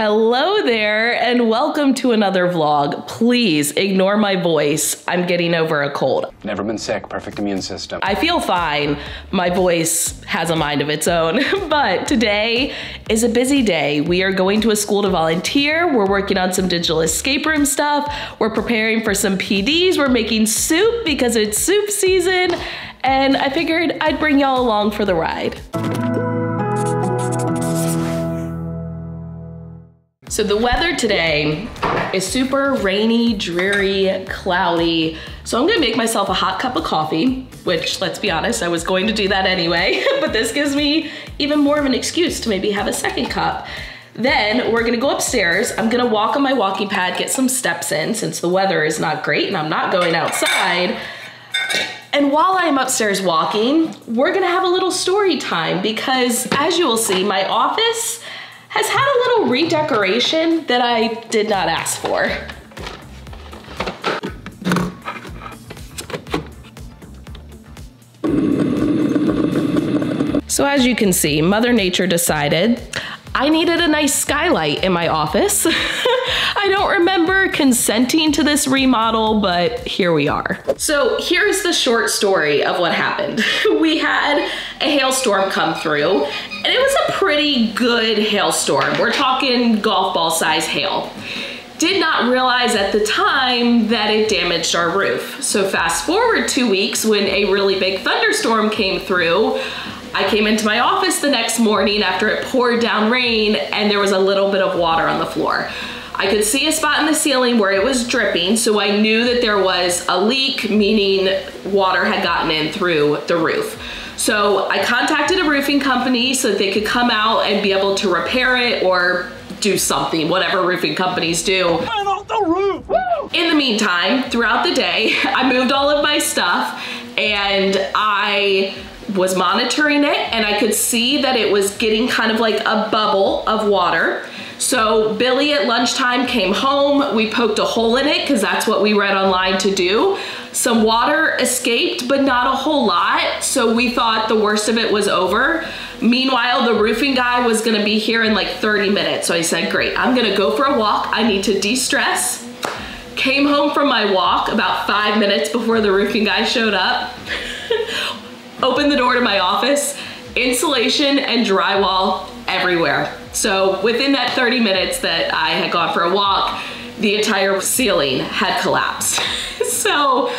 Hello there and welcome to another vlog. Please ignore my voice. I'm getting over a cold. Never been sick, perfect immune system. I feel fine. My voice has a mind of its own, but today is a busy day. We are going to a school to volunteer. We're working on some digital escape room stuff. We're preparing for some PDs. We're making soup because it's soup season. And I figured I'd bring y'all along for the ride. So the weather today is super rainy, dreary, cloudy. So I'm gonna make myself a hot cup of coffee, which let's be honest, I was going to do that anyway, but this gives me even more of an excuse to maybe have a second cup. Then we're gonna go upstairs. I'm gonna walk on my walking pad, get some steps in since the weather is not great and I'm not going outside. And while I'm upstairs walking, we're gonna have a little story time because as you will see, my office has had a little redecoration that I did not ask for. So as you can see, Mother Nature decided I needed a nice skylight in my office. I don't remember consenting to this remodel, but here we are. So here's the short story of what happened. We had a hailstorm come through and it was a pretty good hailstorm. We're talking golf ball size hail. Did not realize at the time that it damaged our roof. So fast forward 2 weeks when a really big thunderstorm came through, I came into my office the next morning after it poured down rain and there was a little bit of water on the floor. I could see a spot in the ceiling where it was dripping, so I knew that there was a leak, meaning water had gotten in through the roof. So I contacted a roofing company so that they could come out and be able to repair it or do something, whatever roofing companies do. I'm off the roof. Woo! In the meantime, throughout the day, I moved all of my stuff and I was monitoring it and I could see that it was getting kind of like a bubble of water. So Billy at lunchtime came home, we poked a hole in it because that's what we read online to do. Some water escaped, but not a whole lot. So we thought the worst of it was over. Meanwhile, the roofing guy was gonna be here in like 30 minutes. So I said, great, I'm gonna go for a walk. I need to de-stress. Came home from my walk about 5 minutes before the roofing guy showed up. Opened the door to my office, insulation and drywall everywhere. So within that 30 minutes that I had gone for a walk, the entire ceiling had collapsed. So,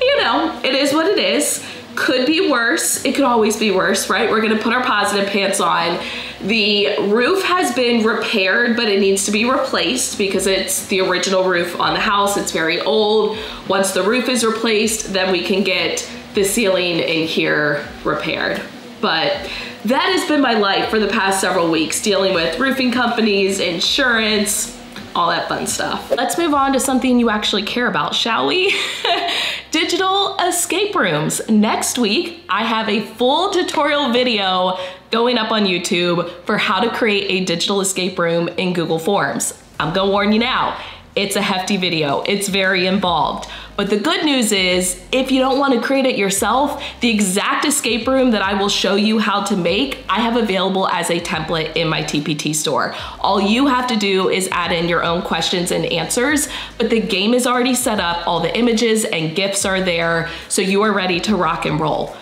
you know, it is what it is. Could be worse. It could always be worse, right? We're gonna put our positive pants on. The roof has been repaired, but it needs to be replaced because it's the original roof on the house. It's very old. Once the roof is replaced, then we can get the ceiling in here repaired. But that has been my life for the past several weeks, dealing with roofing companies, insurance, all that fun stuff. Let's move on to something you actually care about, shall we? Digital escape rooms. Next week, I have a full tutorial video going up on YouTube for how to create a digital escape room in Google Forms. I'm gonna warn you now. It's a hefty video, it's very involved. But the good news is, if you don't want to create it yourself, the exact escape room that I will show you how to make, I have available as a template in my TPT store. All you have to do is add in your own questions and answers, but the game is already set up, all the images and GIFs are there, so you are ready to rock and roll.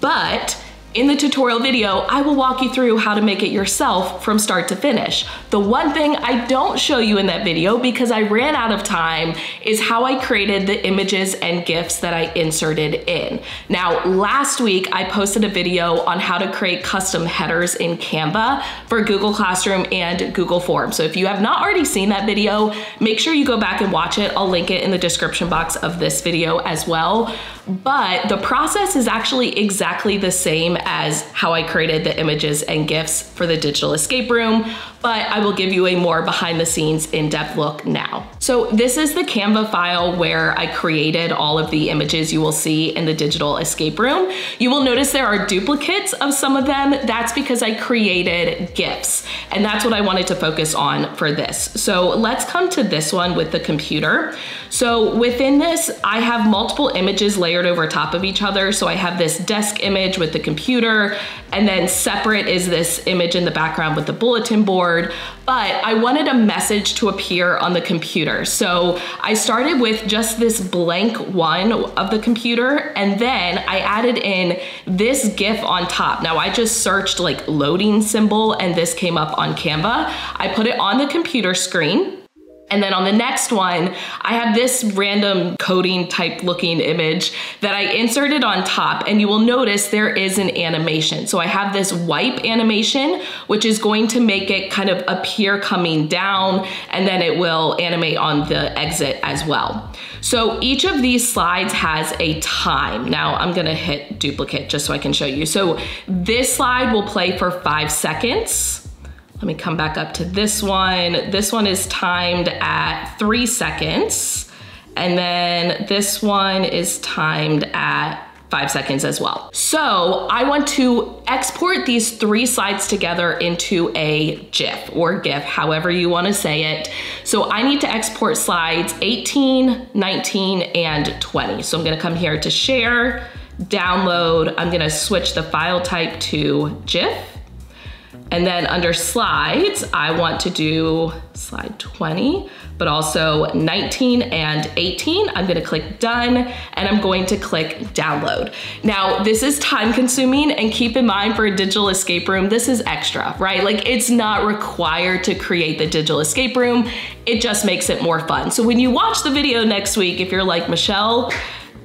But in the tutorial video, I will walk you through how to make it yourself from start to finish. The one thing I don't show you in that video because I ran out of time is how I created the images and GIFs that I inserted in. Now, last week I posted a video on how to create custom headers in Canva for Google Classroom and Google Forms. So if you have not already seen that video, make sure you go back and watch it. I'll link it in the description box of this video as well. But the process is actually exactly the same as how I created the images and GIFs for the digital escape room, but I will give you a more behind the scenes in-depth look now. So this is the Canva file where I created all of the images you will see in the digital escape room. You will notice there are duplicates of some of them. That's because I created GIFs and that's what I wanted to focus on for this. So let's come to this one with the computer. So within this, I have multiple images layered over top of each other. So I have this desk image with the computer and then separate is this image in the background with the bulletin board. but I wanted a message to appear on the computer. So I started with just this blank one of the computer, and then I added in this GIF on top. Now I just searched like loading symbol and this came up on Canva. I put it on the computer screen. And then on the next one, I have this random coding type looking image that I inserted on top, and you will notice there is an animation. So I have this wipe animation, which is going to make it kind of appear coming down, and then it will animate on the exit as well. So each of these slides has a time. Now I'm gonna hit duplicate just so I can show you. So this slide will play for 5 seconds. Let me come back up to this one. This one is timed at 3 seconds. And then this one is timed at 5 seconds as well. So I want to export these 3 slides together into a GIF or GIF, however you want to say it. So I need to export slides 18, 19, and 20. So I'm going to come here to share, download. I'm going to switch the file type to GIF. And then under slides, I want to do slide 20, but also 19 and 18. I'm gonna click done, and I'm going to click download. Now, this is time consuming, and keep in mind for a digital escape room, this is extra, right? Like, it's not required to create the digital escape room. It just makes it more fun. So when you watch the video next week, if you're like, Michelle,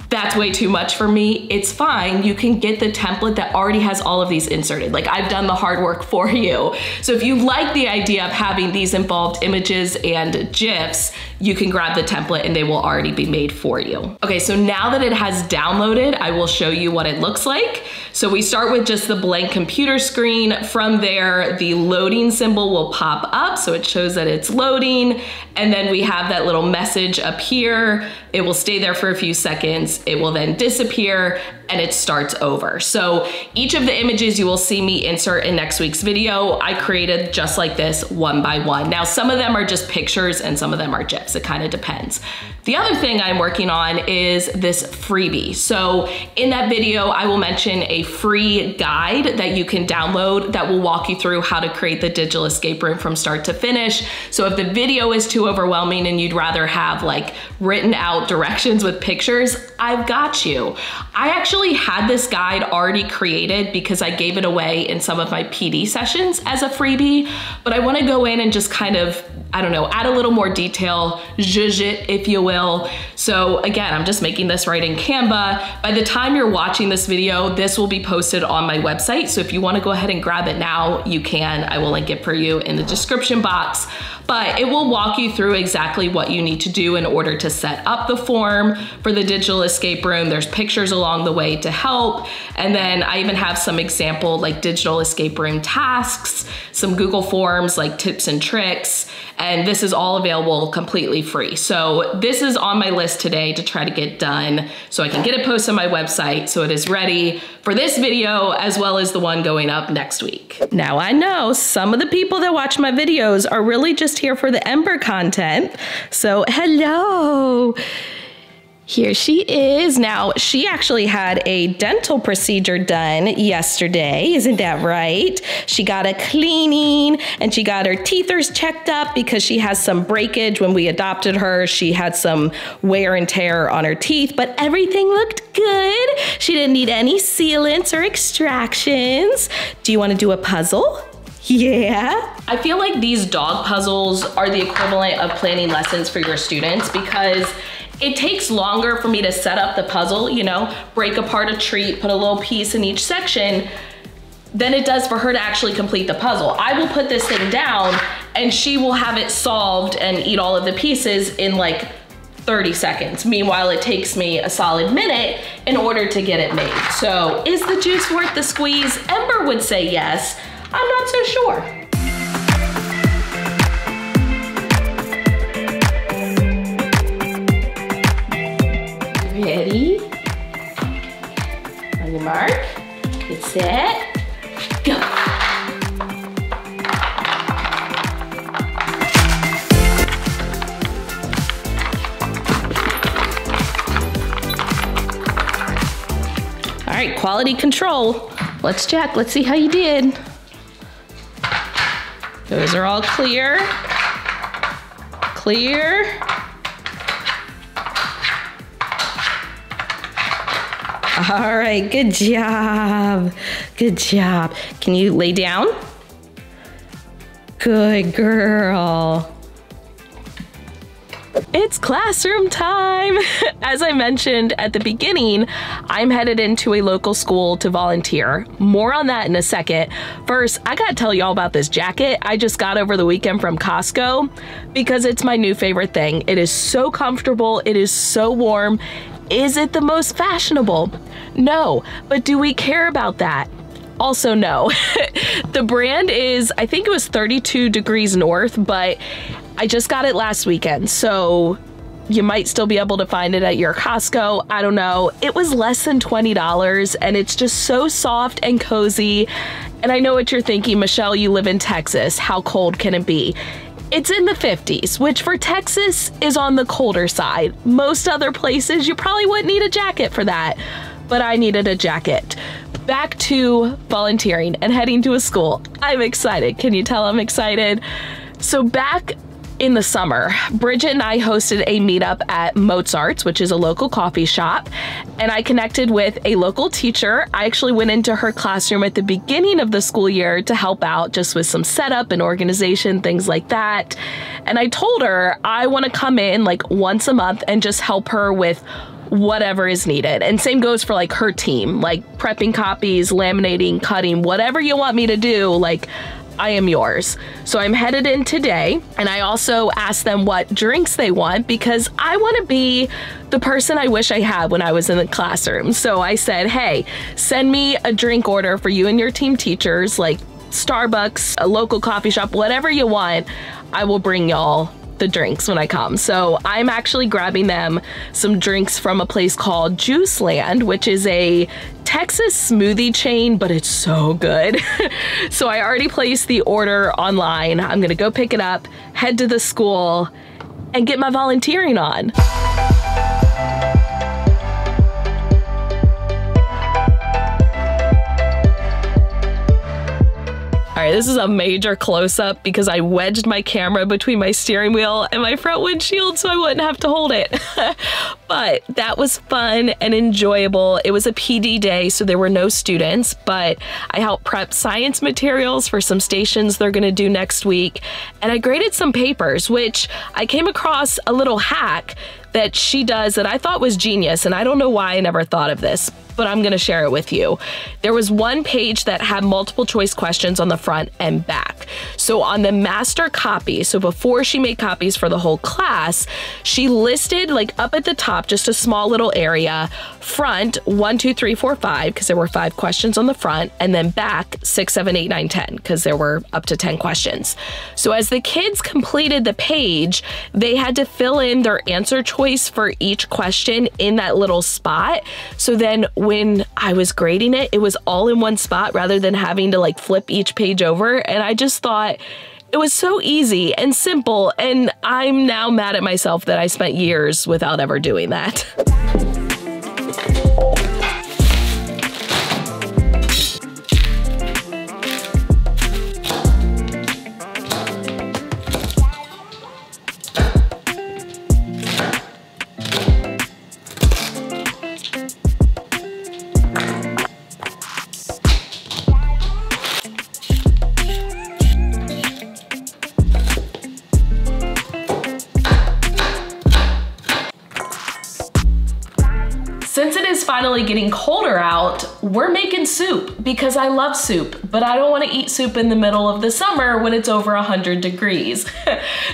that's way too much for me, it's fine. You can get the template that already has all of these inserted. Like, I've done the hard work for you. So if you like the idea of having these involved images and GIFs, you can grab the template and they will already be made for you. Okay, so now that it has downloaded, I will show you what it looks like. So we start with just the blank computer screen. From there, the loading symbol will pop up. So it shows that it's loading. And then we have that little message up here. It will stay there for a few seconds. It will then disappear and it starts over. So each of the images you will see me insert in next week's video, I created just like this, one by one. Now, some of them are just pictures and some of them are GIFs. It kind of depends. The other thing I'm working on is this freebie. So in that video, I will mention a free guide that you can download that will walk you through how to create the digital escape room from start to finish. So if the video is too overwhelming and you'd rather have like written out directions with pictures, I've got you. I actually had this guide already created because I gave it away in some of my PD sessions as a freebie, but I want to go in and just kind of, I don't know, add a little more detail, zhuzh it, if you will. So again, I'm just making this right in Canva. By the time you're watching this video, this will be posted on my website. So if you want to go ahead and grab it now, you can. I will link it for you in the description box, but it will walk you through exactly what you need to do in order to set up the form for the digital escape room. There's pictures along the way to help. And then I even have some example like digital escape room tasks, some Google Forms, like tips and tricks. And this is all available completely free. So this is on my list today to try to get done so I can get it posted on my website so it is ready for this video as well as the one going up next week. Now I know some of the people that watch my videos are really just here for the Ember content. So hello. Here she is. Now, she actually had a dental procedure done yesterday. Isn't that right? She got a cleaning and she got her teethers checked up because she has some breakage. When we adopted her, she had some wear and tear on her teeth, but everything looked good. She didn't need any sealants or extractions. Do you want to do a puzzle? Yeah. I feel like these dog puzzles are the equivalent of planning lessons for your students because it takes longer for me to set up the puzzle, you know, break apart a treat, put a little piece in each section, than it does for her to actually complete the puzzle. I will put this thing down and she will have it solved and eat all of the pieces in like 30 seconds. Meanwhile, it takes me a solid minute in order to get it made. So is the juice worth the squeeze? Ember would say yes. I'm not so sure. Ready? On your mark, get set, go! All right, quality control. Let's check, let's see how you did. Those are all clear. Clear. All right, good job. Good job. Can you lay down? Good girl. It's classroom time. As I mentioned at the beginning, I'm headed into a local school to volunteer. More on that in a second. First, I gotta tell y'all about this jacket I just got over the weekend from Costco because it's my new favorite thing. It is so comfortable, it is so warm. Is it the most fashionable? No, but do we care about that? Also, no. The brand is, I think it was 32 degrees north, but I just got it last weekend, so you might still be able to find it at your Costco. I don't know. It was less than $20, and it's just so soft and cozy. And I know what you're thinking, Michelle, you live in Texas. How cold can it be? It's in the 50s, which for Texas is on the colder side. Most other places, you probably wouldn't need a jacket for that, but I needed a jacket. Back to volunteering and heading to a school. I'm excited. Can you tell I'm excited? So back in the summer, Bridget and I hosted a meetup at Mozart's, which is a local coffee shop, and I connected with a local teacher. I actually went into her classroom at the beginning of the school year to help out just with some setup and organization, things like that. And I told her I want to come in like once a month and just help her with whatever is needed. And same goes for like her team, like prepping copies, laminating, cutting, whatever you want me to do, like I am yours. So I'm headed in today, and I also asked them what drinks they want because I want to be the person I wish I had when I was in the classroom. So I said, hey, send me a drink order for you and your team teachers, like Starbucks, a local coffee shop, whatever you want. I will bring y'all the drinks when I come. So I'm actually grabbing them some drinks from a place called Juice Land, which is a Texas smoothie chain, but it's so good. So I already placed the order online. I'm gonna go pick it up, head to the school, and get my volunteering on. All right, this is a major close-up because I wedged my camera between my steering wheel and my front windshield so I wouldn't have to hold it. But that was fun and enjoyable. It was a PD day, so there were no students, but I helped prep science materials for some stations they're gonna do next week. And I graded some papers, which I came across a little hack that she does that I thought was genius, and I don't know why I never thought of this, but I'm gonna share it with you. There was one page that had multiple choice questions on the front and back. So on the master copy, so before she made copies for the whole class, she listed like up at the top, just a small little area, front 1, 2, 3, 4, 5, because there were 5 questions on the front, and then back 6, 7, 8, 9, 10, because there were up to 10 questions. So as the kids completed the page, they had to fill in their answer choice for each question in that little spot. So then when I was grading it, it was all in one spot rather than having to like flip each page over. And I just thought it was so easy and simple. And I'm now mad at myself that I spent years without ever doing that. Finally getting colder out, we're making soup because I love soup, but I don't want to eat soup in the middle of the summer when it's over 100 degrees.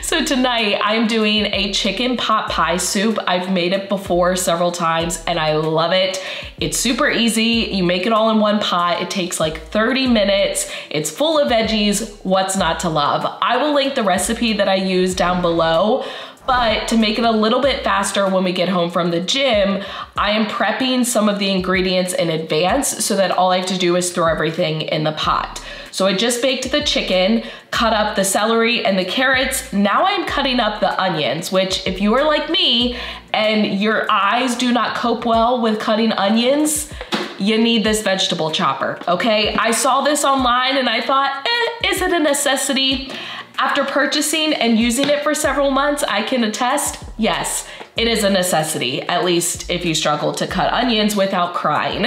So tonight I'm doing a chicken pot pie soup. I've made it before several times and I love it. It's super easy. You make it all in one pot. It takes like 30 minutes. It's full of veggies. What's not to love? I will link the recipe that I use down below. But to make it a little bit faster when we get home from the gym, I am prepping some of the ingredients in advance so that all I have to do is throw everything in the pot. So I just baked the chicken, cut up the celery and the carrots. Now I'm cutting up the onions, which if you are like me and your eyes do not cope well with cutting onions, you need this vegetable chopper, okay? I saw this online and I thought, eh, Is it a necessity? After purchasing and using it for several months, I can attest, yes, it is a necessity, at least if you struggle to cut onions without crying.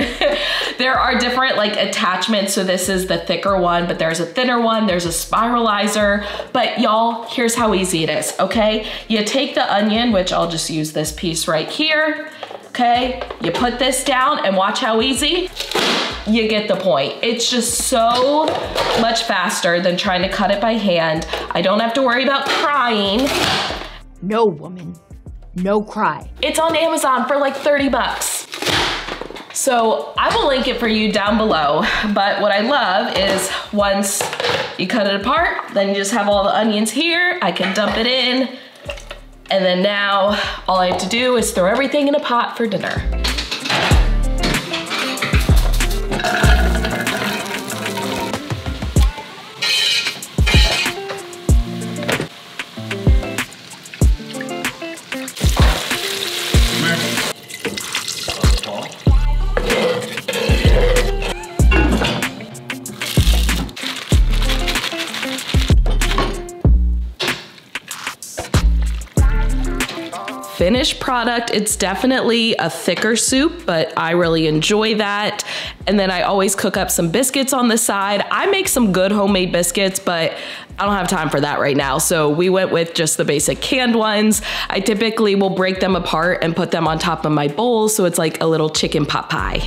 There are different like attachments. So this is the thicker one, but there's a thinner one, there's a spiralizer, but y'all, here's how easy it is, okay? You take the onion, which I'll just use this piece right here, okay? You put this down and watch how easy. You get the point. It's just so much faster than trying to cut it by hand. I don't have to worry about crying. No woman, no cry. It's on Amazon for like 30 bucks. So I will link it for you down below. But what I love is once you cut it apart, then you just have all the onions here. I can dump it in. And then now all I have to do is throw everything in a pot for dinner. Finished product, it's definitely a thicker soup, but I really enjoy that. And then I always cook up some biscuits on the side. I make some good homemade biscuits, but I don't have time for that right now. So we went with just the basic canned ones. I typically will break them apart and put them on top of my bowl. So it's like a little chicken pot pie.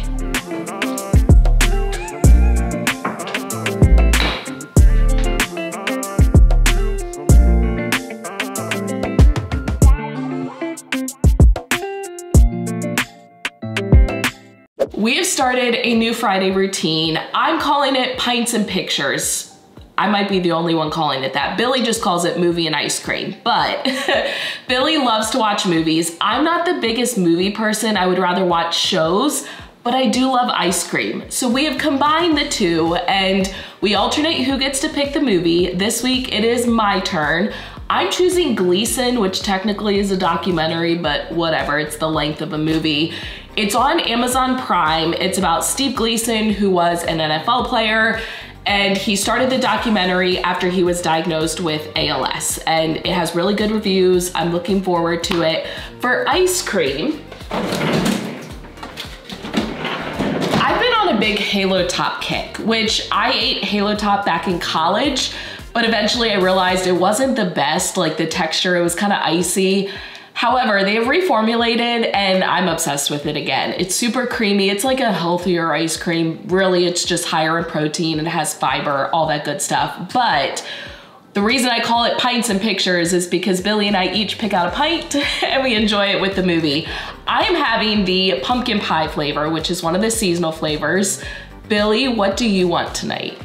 We have started a new Friday routine. I'm calling it Pints and Pictures. I might be the only one calling it that. Billy just calls it movie and ice cream, but Billy loves to watch movies. I'm not the biggest movie person. I would rather watch shows, but I do love ice cream. So we have combined the two and we alternate who gets to pick the movie. This week it is my turn. I'm choosing Gleason, which technically is a documentary, but whatever, it's the length of a movie. It's on Amazon Prime. It's about Steve Gleason, who was an NFL player, and he started the documentary after he was diagnosed with ALS, and it has really good reviews. I'm looking forward to it. For ice cream, I've been on a big Halo Top kick, which I ate Halo Top back in college, but eventually I realized it wasn't the best, like the texture, it was kind of icy. However, they have reformulated and I'm obsessed with it again. It's super creamy, it's like a healthier ice cream. Really, it's just higher in protein, it has fiber, all that good stuff. But the reason I call it Pints and Pictures is because Billy and I each pick out a pint and we enjoy it with the movie. I'm having the pumpkin pie flavor, which is one of the seasonal flavors. Billy, what do you want tonight?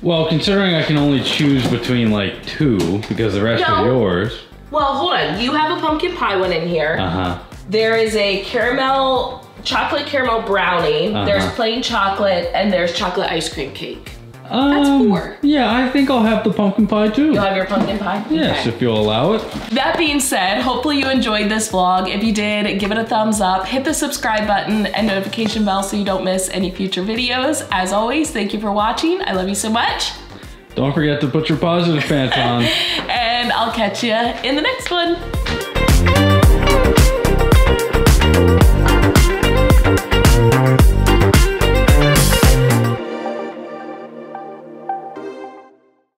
Well, considering I can only choose between like two because the rest are yours. Well, hold on. You have a pumpkin pie one in here. Uh-huh. There is a caramel, chocolate caramel brownie. Uh-huh. There's plain chocolate and there's chocolate ice cream cake. That's four. Yeah, I think I'll have the pumpkin pie too. You'll have your pumpkin pie? Yes, okay. If you'll allow it. That being said, hopefully you enjoyed this vlog. If you did, give it a thumbs up, hit the subscribe button and notification bell so you don't miss any future videos. As always, thank you for watching. I love you so much. Don't forget to put your positive pants on. And I'll catch you in the next one.